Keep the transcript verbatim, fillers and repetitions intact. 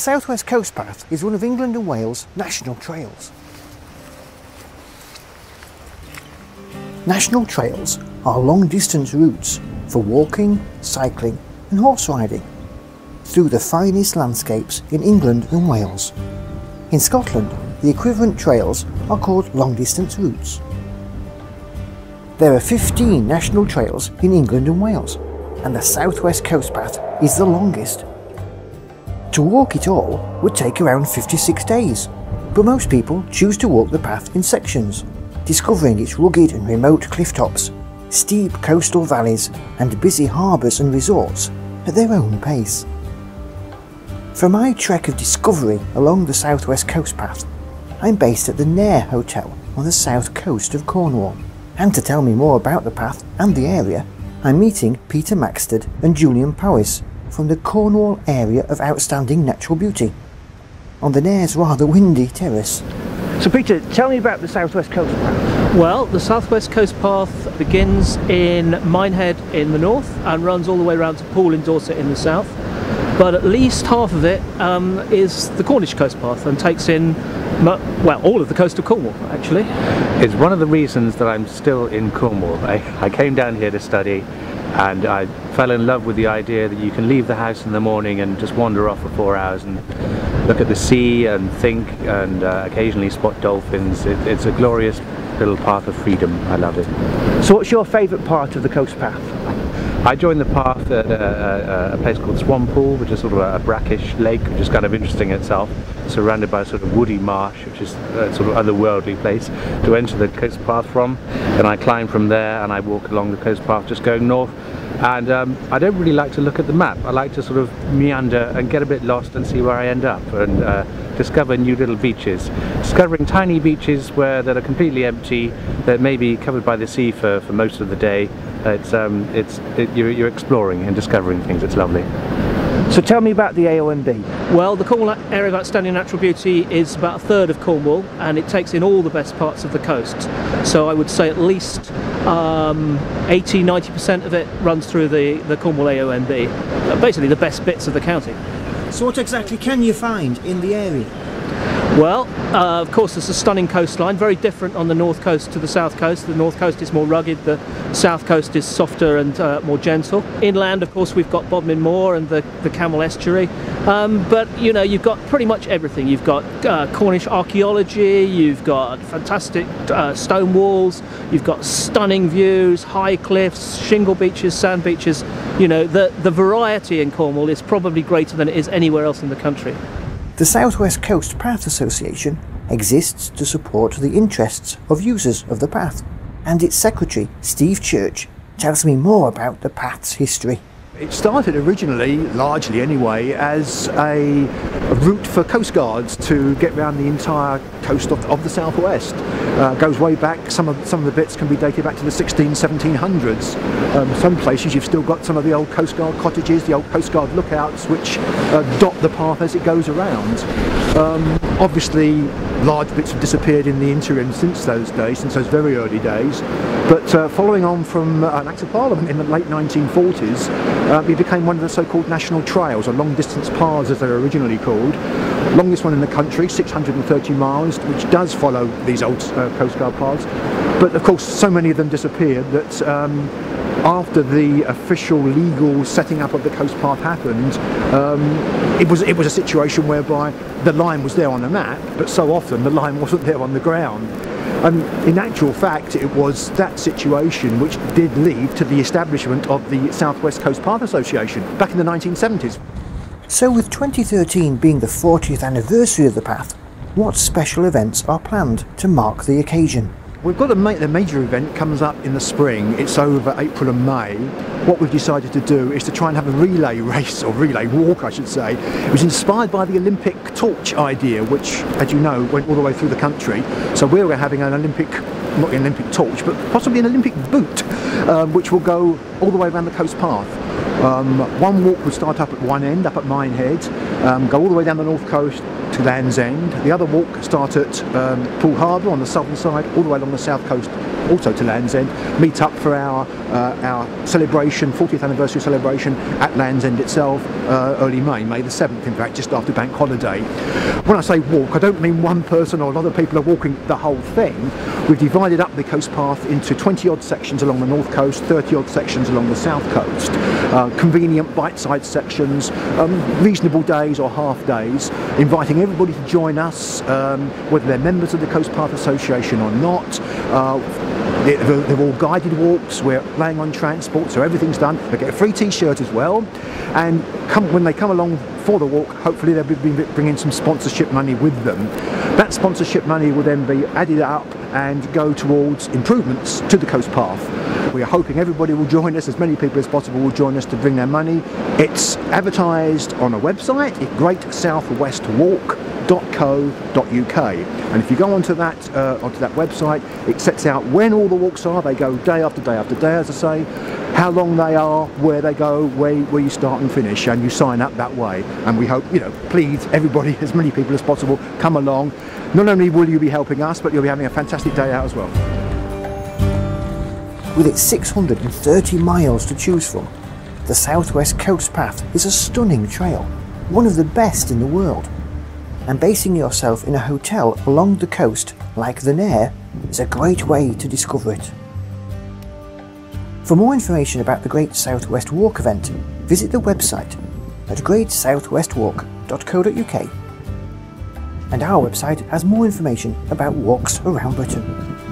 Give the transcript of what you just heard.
The South West Coast Path is one of England and Wales' national trails. National trails are long-distance routes for walking, cycling and horse riding through the finest landscapes in England and Wales. In Scotland, the equivalent trails are called long-distance routes. There are fifteen national trails in England and Wales, and the South West Coast Path is the longest. To walk it all would take around fifty-six days, but most people choose to walk the path in sections, discovering its rugged and remote cliff tops, steep coastal valleys and busy harbours and resorts at their own pace. For my trek of discovery along the South West Coast Path, I'm based at the Nare Hotel on the south coast of Cornwall, and to tell me more about the path and the area, I'm meeting Peter Maxted and Julian Powis from the Cornwall Area of Outstanding Natural Beauty on the Nare's rather windy terrace. So Peter, tell me about the South West Coast Path. Well, the South West Coast Path begins in Minehead in the north and runs all the way around to Poole in Dorset in the south, but at least half of it um, is the Cornish Coast Path and takes in, well, all of the coast of Cornwall actually. It's one of the reasons that I'm still in Cornwall. I, I came down here to study and I fell in love with the idea that you can leave the house in the morning and just wander off for four hours and look at the sea and think and uh, occasionally spot dolphins. It, it's a glorious little path of freedom. I love it. So what's your favourite part of the Coast Path? I joined the path at a, a, a place called Swanpool, which is sort of a brackish lake, which is kind of interesting in itself, surrounded by a sort of woody marsh, which is a sort of otherworldly place to enter the coast path from. And I climb from there and I walk along the coast path just going north. And um, I don't really like to look at the map. I like to sort of meander and get a bit lost and see where I end up and uh, discover new little beaches. Discovering tiny beaches where that are completely empty, that may be covered by the sea for, for most of the day. It's, um, it's, it, you're, you're exploring and discovering things. It's lovely. So tell me about the A O N B. Well, the Cornwall Area of Outstanding Natural Beauty is about a third of Cornwall and it takes in all the best parts of the coast. So I would say at least um, eighty to ninety percent of it runs through the, the Cornwall A O N B, basically the best bits of the county. So what exactly can you find in the area? Well, uh, of course, there's a stunning coastline, very different on the north coast to the south coast. The north coast is more rugged, the south coast is softer and uh, more gentle. Inland, of course, we've got Bodmin Moor and the, the Camel Estuary, um, but you know, you've got pretty much everything. You've got uh, Cornish archaeology, you've got fantastic uh, stone walls, you've got stunning views, high cliffs, shingle beaches, sand beaches. You know, the, the variety in Cornwall is probably greater than it is anywhere else in the country. The South West Coast Path Association exists to support the interests of users of the path, and its secretary, Steve Church, tells me more about the path's history. It started originally, largely anyway, as a route for coast guards to get around the entire coast of, of the southwest. Uh, goes way back. Some of some of the bits can be dated back to the sixteen, seventeen hundreds. Um, some places you've still got some of the old coast guard cottages, the old coast guard lookouts, which uh, dot the path as it goes around. Um, obviously, large bits have disappeared in the interim since those days, since those very early days. But uh, following on from an Act of Parliament in the late nineteen forties, uh, it became one of the so-called national trails, or long-distance paths as they were originally called. Longest one in the country, six hundred and thirty miles, which does follow these old uh, Coast Guard paths. But of course, so many of them disappeared that um, after the official legal setting up of the Coast Path happened, um, it was it was a situation whereby the line was there on the map, but so often the line wasn't there on the ground. And in actual fact, it was that situation which did lead to the establishment of the South West Coast Path Association back in the nineteen seventies. So with twenty thirteen being the fortieth anniversary of the path, what special events are planned to mark the occasion? We've got a ma the major event comes up in the spring. It's over April and May. What we've decided to do is to try and have a relay race, or relay walk I should say. It was inspired by the Olympic torch idea, which as you know went all the way through the country. So we we're having an Olympic, not an Olympic torch, but possibly an Olympic boot, um, which will go all the way around the coast path. Um, one walk would start up at one end, up at Minehead, um, go all the way down the north coast to Land's End. The other walk starts at um, Pool Harbour on the southern side, all the way along the south coast, also to Land's End. Meet up for our uh, our celebration, fortieth anniversary celebration at Land's End itself, uh, early May, May the seventh, in fact, just after Bank Holiday. When I say walk, I don't mean one person or a lot of people are walking the whole thing. We've divided up the coast path into twenty odd sections along the north coast, thirty odd sections along the south coast. Uh, convenient bite-sized sections, um, reasonable days or half days, inviting everybody to join us, um, whether they're members of the Coast Path Association or not. Uh, They're all guided walks, we're relying on transport, so everything's done. They get a free t-shirt as well, and come, when they come along for the walk, hopefully they'll be bringing some sponsorship money with them. That sponsorship money will then be added up and go towards improvements to the coast path. We are hoping everybody will join us, as many people as possible will join us to bring their money. It's advertised on a website at great south west walk dot co dot U K, and if you go onto that uh, onto that website, it sets out when all the walks are. They go day after day after day, as I say, how long they are, where they go, where, where you start and finish, and you sign up that way. And we hope, you know, please, everybody, as many people as possible, come along. Not only will you be helping us, but you'll be having a fantastic day out as well. With its six hundred and thirty miles to choose from, the South West Coast Path is a stunning trail, one of the best in the world. And basing yourself in a hotel along the coast, like the Nare, is a great way to discover it. For more information about the Great South West Walk event, visit the website at great south west walk dot co dot U K, and our website has more information about walks around Britain.